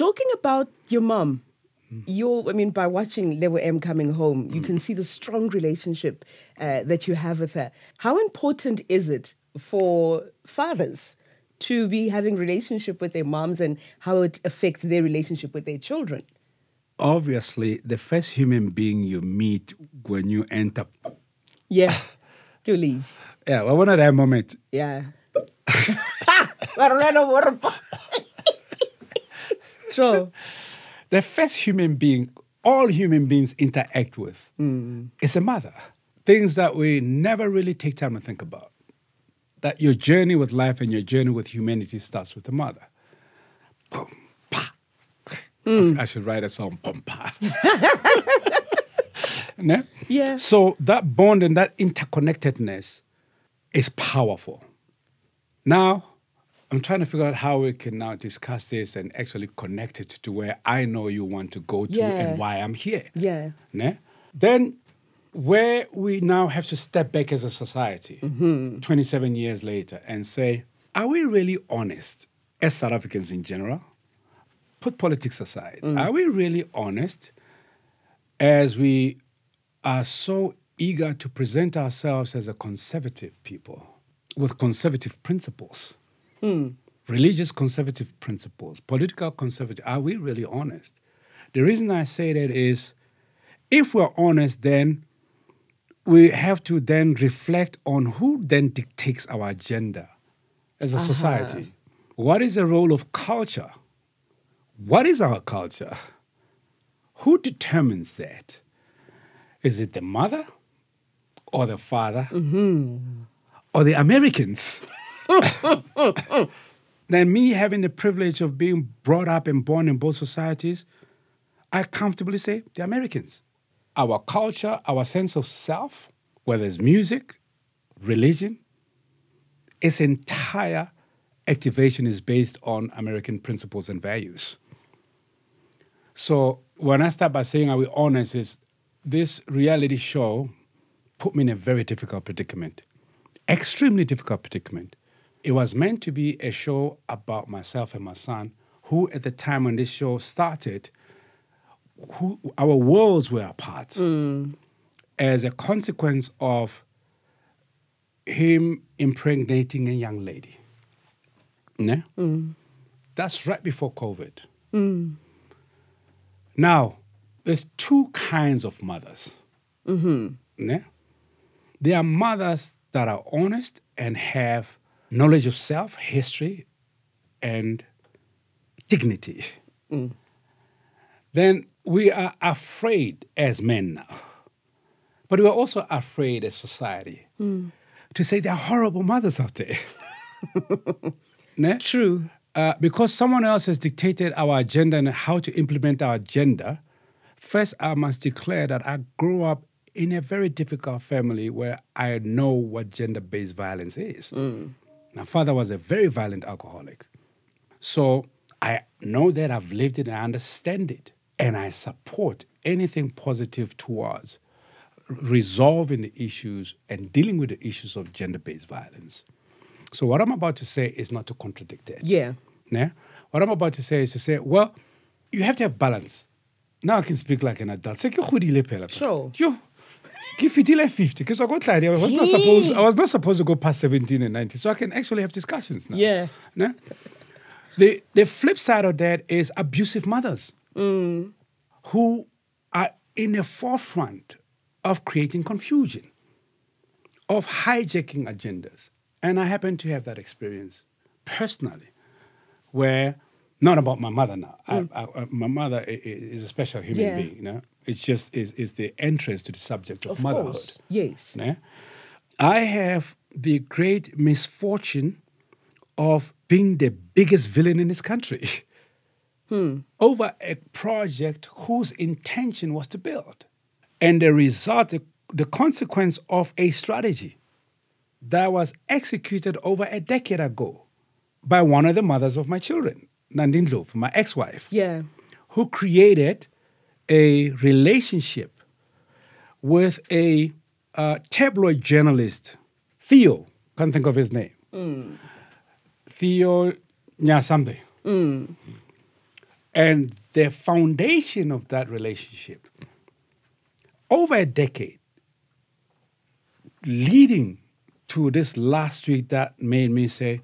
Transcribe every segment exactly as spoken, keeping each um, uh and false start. Talking about your mum, You're, I mean, by watching Lebo M coming home, you can see the strong relationship uh, that you have with her. How important is it for fathers to be having relationship with their moms and how it affects their relationship with their children? Obviously, the first human being you meet when you enter... Yeah, you leave. Yeah, well, one at that moment. Yeah. Sure. The first human being all human beings interact with mm. is a mother. Things that we never really take time to think about. That your journey with life and your journey with humanity starts with the mother. Boom, pa. Mm. I should write a song, boom, pa. No? Yeah. So that bond and that interconnectedness is powerful. Now, I'm trying to figure out how we can now discuss this and actually connect it to where I know you want to go to yeah. and why I'm here. Yeah. Ne? Then where we now have to step back as a society, mm-hmm. twenty-seven years later, and say, are we really honest as South Africans in general? Put politics aside. Mm. Are we really honest as we are so eager to present ourselves as a conservative people with conservative principles? Mm. Religious conservative principles, political conservative, are we really honest? The reason I say that is, if we're honest, then we have to then reflect on who then dictates our agenda as a uh-huh. society. What is the role of culture? What is our culture? Who determines that? Is it the mother or the father mm-hmm. or the Americans? Then me having the privilege of being brought up and born in both societies, I comfortably say the Americans. Our culture, our sense of self, whether it's music, religion, its entire activation is based on American principles and values. So when I start by saying are we honest, is this reality show put me in a very difficult predicament, extremely difficult predicament. It was meant to be a show about myself and my son, who at the time when this show started, who, our worlds were apart. Mm. As a consequence of him impregnating a young lady. Ne? Mm. That's right before COVID. Mm. Now, there's two kinds of mothers. Mm-hmm. Ne? There are mothers that are honest and have knowledge of self, history, and dignity. Mm. Then we are afraid as men now, but we are also afraid as society mm. to say there are horrible mothers out there. Ne? True. Uh, because someone else has dictated our agenda and how to implement our agenda, first I must declare that I grew up in a very difficult family where I know what gender-based violence is. Mm. My father was a very violent alcoholic. So I know that, I've lived it, I understand it. And I support anything positive towards resolving the issues and dealing with the issues of gender-based violence. So what I'm about to say is not to contradict that. Yeah. Yeah? What I'm about to say is to say, well, you have to have balance. Now I can speak like an adult. Sure. Yo. fifty, because I got like, I was not supposed I was not supposed to go past seventeen and nineteen, so I can actually have discussions now. Yeah. No? The the flip side of that is abusive mothers mm. who are in the forefront of creating confusion, of hijacking agendas. And I happen to have that experience personally, where not about my mother now. Mm. I, I, my mother is a special human yeah. being, you know. It's just is is the entrance to the subject of, of motherhood. Course. Yes. Yeah? I have the great misfortune of being the biggest villain in this country hmm. over a project whose intention was to build. And the result, the, the consequence of a strategy that was executed over a decade ago by one of the mothers of my children, Nandine Loupe, my ex-wife, yeah. who created a relationship with a uh, tabloid journalist, Theo, can't think of his name, mm. Theo Nyasande, mm. And the foundation of that relationship, over a decade, leading to this last week that made me say,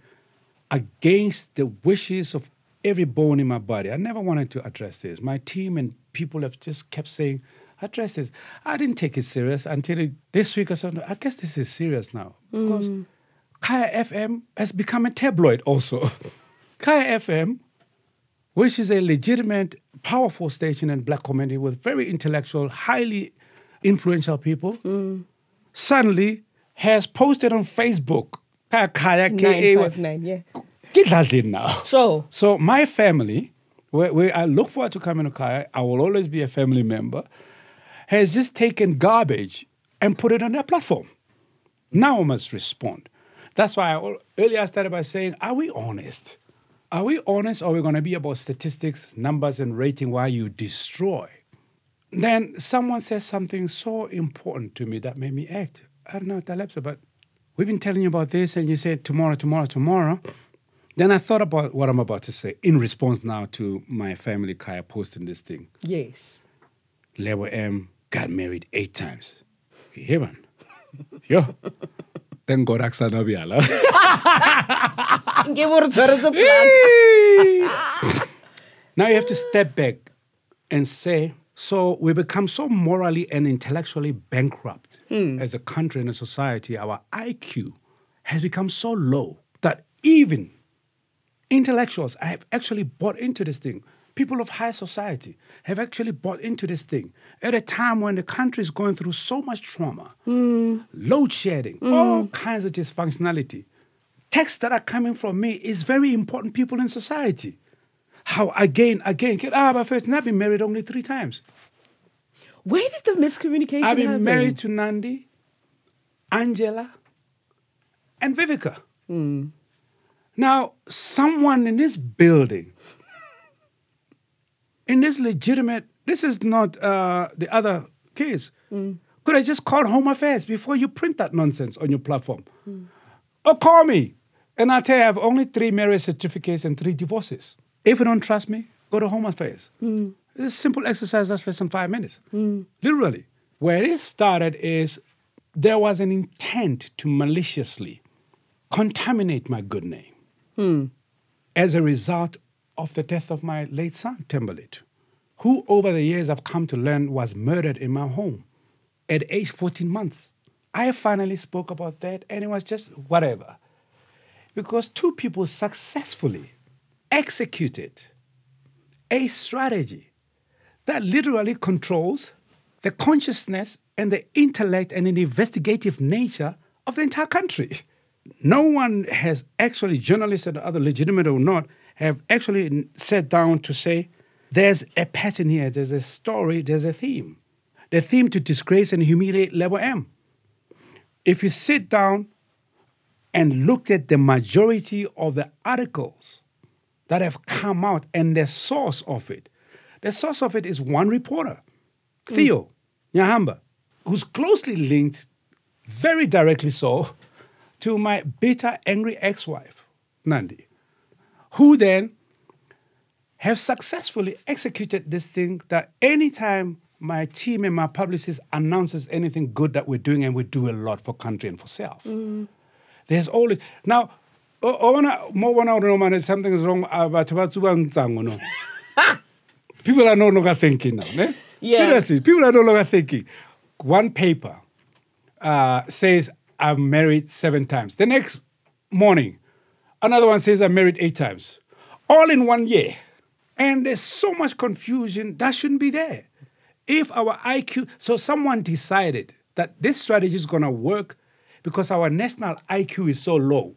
against the wishes of every bone in my body, I never wanted to address this. My team and people have just kept saying, address this. I didn't take it serious until it, this week or something. I guess this is serious now. Mm. Because Kaya F M has become a tabloid also. Kaya F M, which is a legitimate, powerful station in black community with very intellectual, highly influential people, mm. suddenly has posted on Facebook, Kaya, Kaya, nine five nine, yeah. Get that in now. So, so my family, where, where I look forward to coming to Kaya, I will always be a family member, has just taken garbage and put it on their platform. Now I must respond. That's why I, earlier I started by saying, are we honest? Are we honest, or are we going to be about statistics, numbers, and rating while you destroy? Then someone says something so important to me that made me act. I don't know, Talepsa, but we've been telling you about this, and you said tomorrow, tomorrow, tomorrow. Then I thought about what I'm about to say in response now to my family, Kaya, posting this thing. Yes. Lebo M got married eight times. Hear man. Yo. Then God acts on Abiala. Now you have to step back and say, so we become so morally and intellectually bankrupt hmm. as a country and a society. Our I Q has become so low that even intellectuals have actually bought into this thing. People of high society have actually bought into this thing at a time when the country is going through so much trauma, mm. load shedding, mm. all kinds of dysfunctionality. Texts that are coming from me is very important people in society. How again, again, ah, but first, I've been married only three times. Where did the miscommunication happen? I've been happen? married to Nandi, Angela, and Vivica. Mm. Now, someone in this building, in this legitimate, this is not uh, the other case. Mm. Could I just call Home Affairs before you print that nonsense on your platform? Mm. Or call me, and I'll tell you I have only three marriage certificates and three divorces. If you don't trust me, go to Home Affairs. Mm. It's a simple exercise that's less than five minutes. Mm. Literally. Where it started is there was an intent to maliciously contaminate my good name mm. as a result of the death of my late son, Timbalit, who over the years I've come to learn was murdered in my home at age fourteen months. I finally spoke about that, and it was just whatever. Because two people successfully executed a strategy that literally controls the consciousness and the intellect and an investigative nature of the entire country. No one has actually, journalists and other legitimate or not, have actually sat down to say, there's a pattern here, there's a story, there's a theme. The theme to disgrace and humiliate Lebo M. If you sit down and look at the majority of the articles that have come out and the source of it, the source of it is one reporter, mm. Theo Nyasande, who's closely linked, very directly so, to my bitter, angry ex-wife, Nandi, who then have successfully executed this thing that anytime my team and my publicist announces anything good that we're doing, and we do a lot for country and for self, mm. there's always... Now, something is wrong about people are no longer thinking now. Eh? Yeah. Seriously, people are no longer thinking. One paper uh, says, I'm married seven times. The next morning, another one says I'm married eight times, all in one year. And there's so much confusion that shouldn't be there. If our I Q, so someone decided that this strategy is going to work because our national I Q is so low.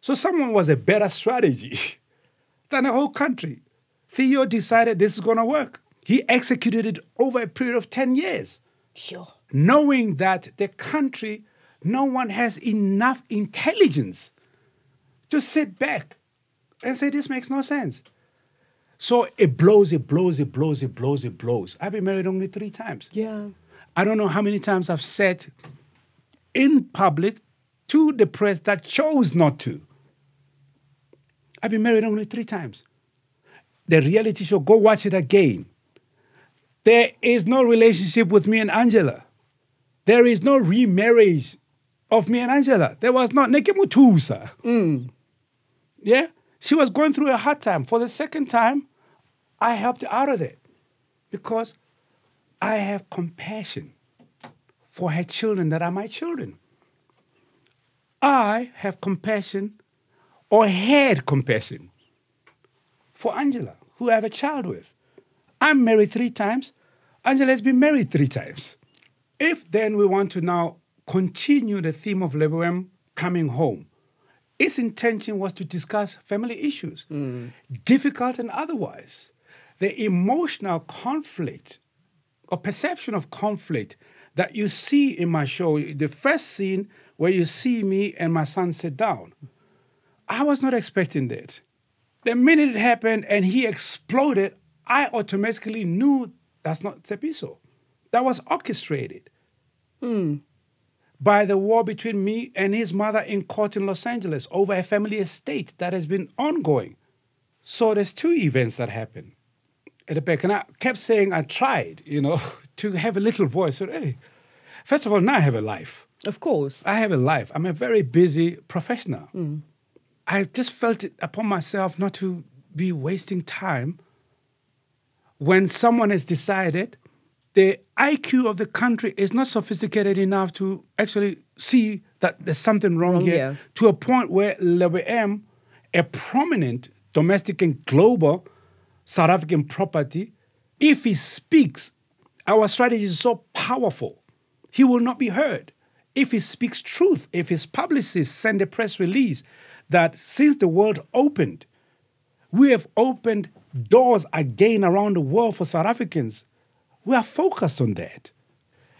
So someone was a better strategy than the whole country. Theo decided this is going to work. He executed it over a period of ten years. Sure. Knowing that the country, no one has enough intelligence to sit back and say, this makes no sense. So it blows, it blows, it blows, it blows, it blows. I've been married only three times. Yeah. I don't know how many times I've said in public to the press that chose not to. I've been married only three times. the reality show, go watch it again. There is no relationship with me and Angela. There is no remarriage of me and Angela. There was not. Nekemutusa. Mm. Yeah? She was going through a hard time. For the second time, I helped her out of it because I have compassion for her children that are my children. I have compassion or had compassion for Angela, who I have a child with. I'm married three times. Angela has been married three times. If then we want to now continue the theme of Lebo M coming home, its intention was to discuss family issues, mm. difficult and otherwise. The emotional conflict or perception of conflict that you see in my show, the first scene where you see me and my son sit down, I was not expecting that. The minute it happened and he exploded, I automatically knew that's not Tepiso. That was orchestrated mm. by the war between me and his mother in court in Los Angeles over a family estate that has been ongoing. So there's two events that happened at the back. And I kept saying I tried, you know, to have a little voice. So, hey, first of all, now I have a life. Of course. I have a life. I'm a very busy professional. Mm. I just felt it upon myself not to be wasting time when someone has decided the I Q of the country is not sophisticated enough to actually see that there's something wrong, wrong here, yeah. to a point where Lebo M, a prominent domestic and global South African property, if he speaks, our strategy is so powerful, he will not be heard. If he speaks truth, if his publicists send a press release that since the world opened, we have opened doors again around the world for South Africans. We are focused on that.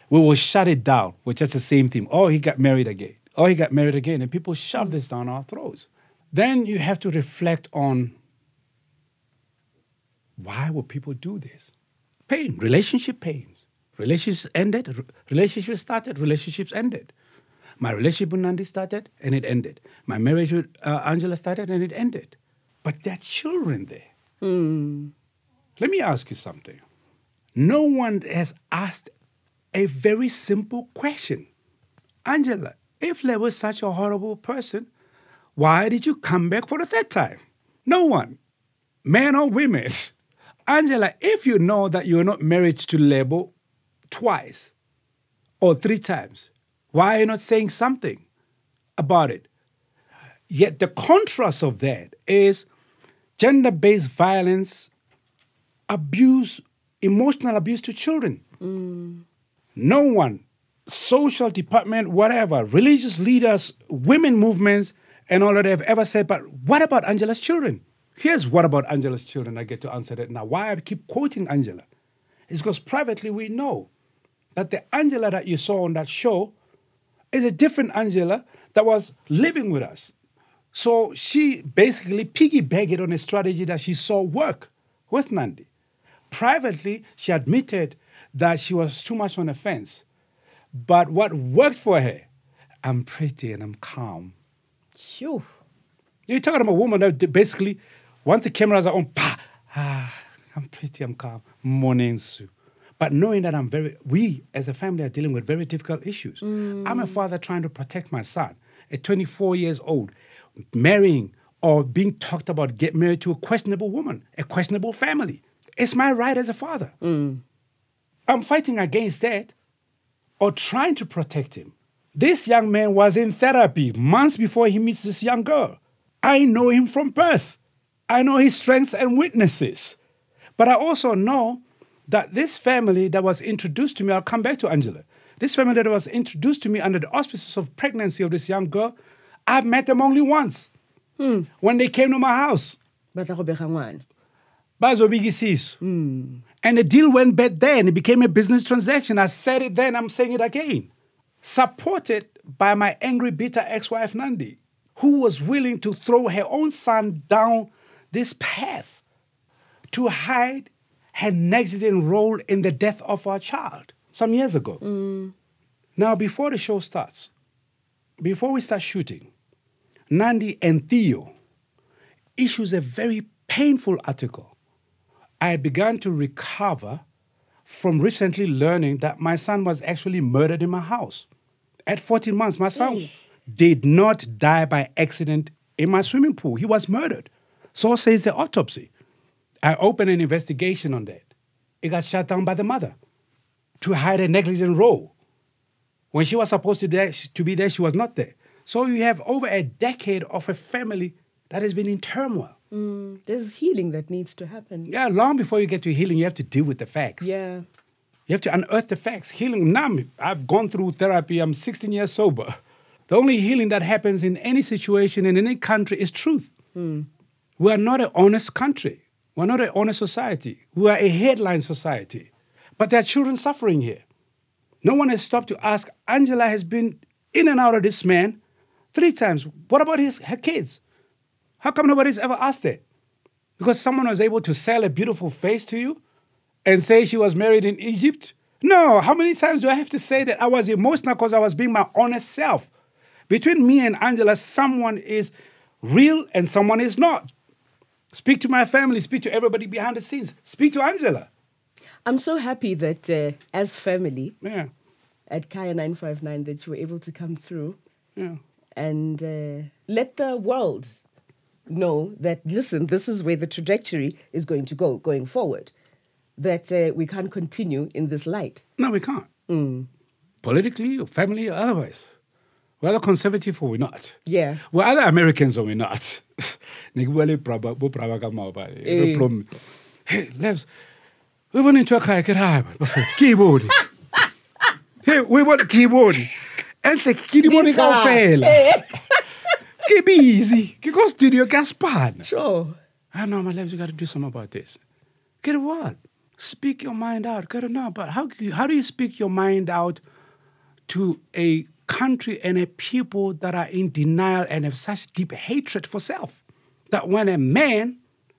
We will shut it down with just the same thing. Oh, he got married again. Oh, he got married again. And people shove this down our throats. Then you have to reflect on why would people do this? Pain, relationship pains. Relationships ended, relationships started, relationships ended. My relationship with Nandi started and it ended. My marriage with uh, Angela started and it ended. But there are children there. Mm. Let me ask you something. No one has asked a very simple question. Angela, if Lebo was such a horrible person, why did you come back for the third time? No one, men or women. Angela, if you know that you're not married to Lebo twice or three times, why are you not saying something about it? Yet the contrast of that is gender-based violence, abuse, emotional abuse to children. Mm. No one, social department, whatever, religious leaders, women movements, and all that have ever said, but what about Angela's children? Here's what about Angela's children. I get to answer that now. Why I keep quoting Angela is because privately we know that the Angela that you saw on that show is a different Angela that was living with us. So she basically piggybacked on a strategy that she saw work with Nandi. Privately, she admitted that she was too much on the fence. But what worked for her, I'm pretty and I'm calm. Phew. You're talking about a woman that basically, once the cameras are on, bah, ah, I'm pretty, I'm calm. Morning soup. But knowing that I'm very, we as a family are dealing with very difficult issues. Mm. I'm a father trying to protect my son at twenty-four years old, marrying or being talked about get married to a questionable woman, a questionable family. It's my right as a father. Mm. I'm fighting against that or trying to protect him. This young man was in therapy months before he meets this young girl. I know him from birth. I know his strengths and weaknesses. But I also know that this family that was introduced to me, I'll come back to Angela, this family that was introduced to me under the auspices of pregnancy of this young girl, I've met them only once, mm. when they came to my house. Mm. And the deal went bad then. It became a business transaction. I said it then, I'm saying it again. Supported by my angry, bitter ex-wife, Nandi, who was willing to throw her own son down this path to hide her negligent role in the death of our child some years ago. Mm. Now, before the show starts, before we start shooting, Nandi and Theo issues a very painful article I began to recover from recently learning that my son was actually murdered in my house. At fourteen months, my son Eesh. did not die by accident in my swimming pool. He was murdered. So says the autopsy. I opened an investigation on that. It got shut down by the mother to hide a negligent role. When she was supposed to, there, to be there, she was not there. So you have over a decade of a family that has been in turmoil. Mm, there's healing that needs to happen. Yeah, long before you get to healing, you have to deal with the facts. Yeah. You have to unearth the facts. Healing, now I've gone through therapy. I'm sixteen years sober. The only healing that happens in any situation, in any country, is truth. Mm. We are not an honest country. We're not an honest society. We are a headline society. But there are children suffering here. No one has stopped to ask. Angela has been in and out of this man three times. What about his, her kids? How come nobody's ever asked that? Because someone was able to sell a beautiful face to you and say she was married in Egypt? No, how many times do I have to say that I was emotional because I was being my honest self? Between me and Angela, someone is real and someone is not. Speak to my family, speak to everybody behind the scenes, speak to Angela. I'm so happy that uh, as family yeah. at Kaya nine five nine that you were able to come through yeah. and uh, let the world know that, listen, this is where the trajectory is going to go going forward, that uh, we can't continue in this light. No, we can't. Mm. Politically, family, otherwise. We're either conservative or we're not. Yeah. We're either Americans or we're not. We went into a kayak at keyboard. Hey, we want a keyboard. And the keyboard is all fail. Keep easy. Go studio Gaspan. Sure. I know, my loves, you got to do something about this. Get a word. Speak your mind out. Get a no, but how, how do you speak your mind out to a country and a people that are in denial and have such deep hatred for self? That when a man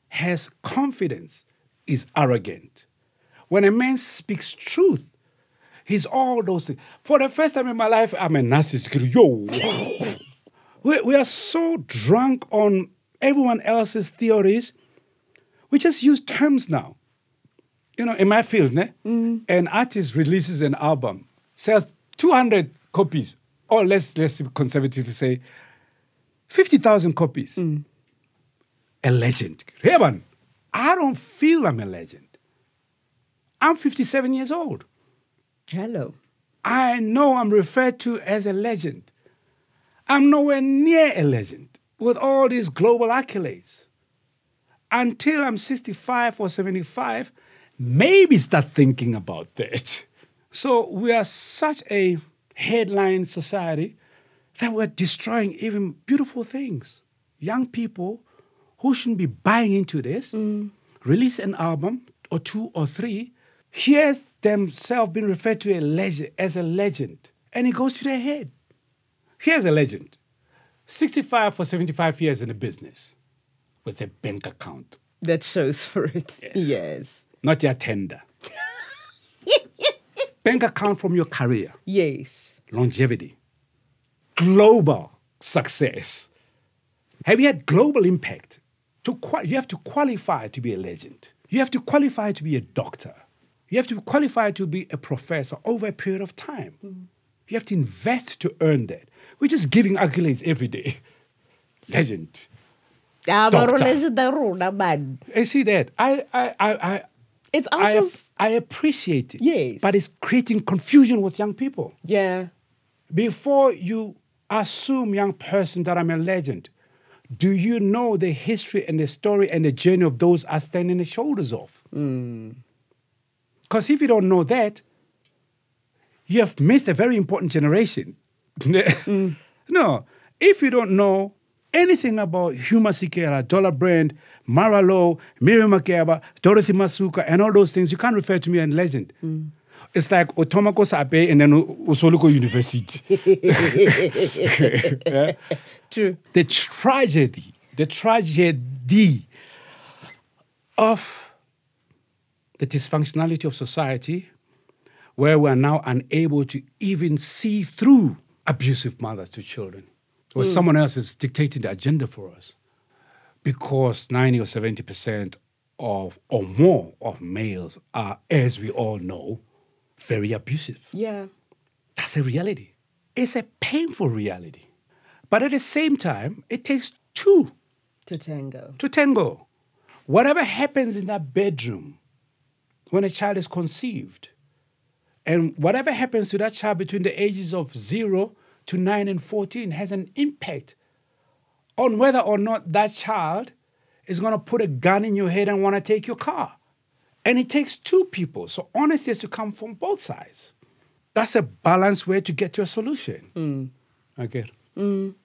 has confidence, is arrogant. When a man speaks truth, he's all those things. For the first time in my life, I'm a narcissist. Yo. We, we are so drunk on everyone else's theories. We just use terms now. You know, in my field, ne? Mm. An artist releases an album, sells two hundred copies, or let's, let's conservatively say, fifty thousand copies. Mm. A legend. Hey, man, I don't feel I'm a legend. I'm fifty-seven years old. Hello. I know I'm referred to as a legend. I'm nowhere near a legend with all these global accolades. Until I'm sixty-five or seventy-five, maybe start thinking about that. So we are such a headline society that we're destroying even beautiful things. Young people who shouldn't be buying into this, mm. release an album or two or three, hears themselves being referred to a legend, as a legend, and it goes to their head. Here's a legend. sixty-five or seventy-five years in the business with a bank account. That shows for it, yeah. Yes. Not your tender. Bank account from your career. Yes. Longevity. Global success. Have you had global impact? To you have to qualify to be a legend. You have to qualify to be a doctor. You have to qualify to be a professor over a period of time. Mm. You have to invest to earn that. We're just giving accolades every day. Legend. I see that. I, I, I, I, it's out I, of... I appreciate it. Yes. But it's creating confusion with young people. Yeah. Before you assume, young person, that I'm a legend, do you know the history and the story and the journey of those are standing the shoulders of? Because mm. if you don't know that, you have missed a very important generation. mm. No, if you don't know anything about Huma Sikera, Dollar Brand, Mara Lowe, Miriam Makeba, Dorothy Masuka, and all those things, you can't refer to me as a legend. Mm. It's like Otomako Sabe and then Osoloko University. Yeah? True. The tragedy, the tragedy of the dysfunctionality of society, where we are now unable to even see through abusive mothers to children, or mm. someone else is dictating the agenda for us, because ninety or seventy percent of or more of males are, as we all know, very abusive. Yeah. That's a reality. It's a painful reality. But at the same time, it takes two. To tango. To tango. Whatever happens in that bedroom when a child is conceived, and whatever happens to that child between the ages of zero to nine and fourteen has an impact on whether or not that child is going to put a gun in your head and want to take your car. And it takes two people. So honesty has to come from both sides. That's a balanced way to get to a solution. Mm. Okay. Mm.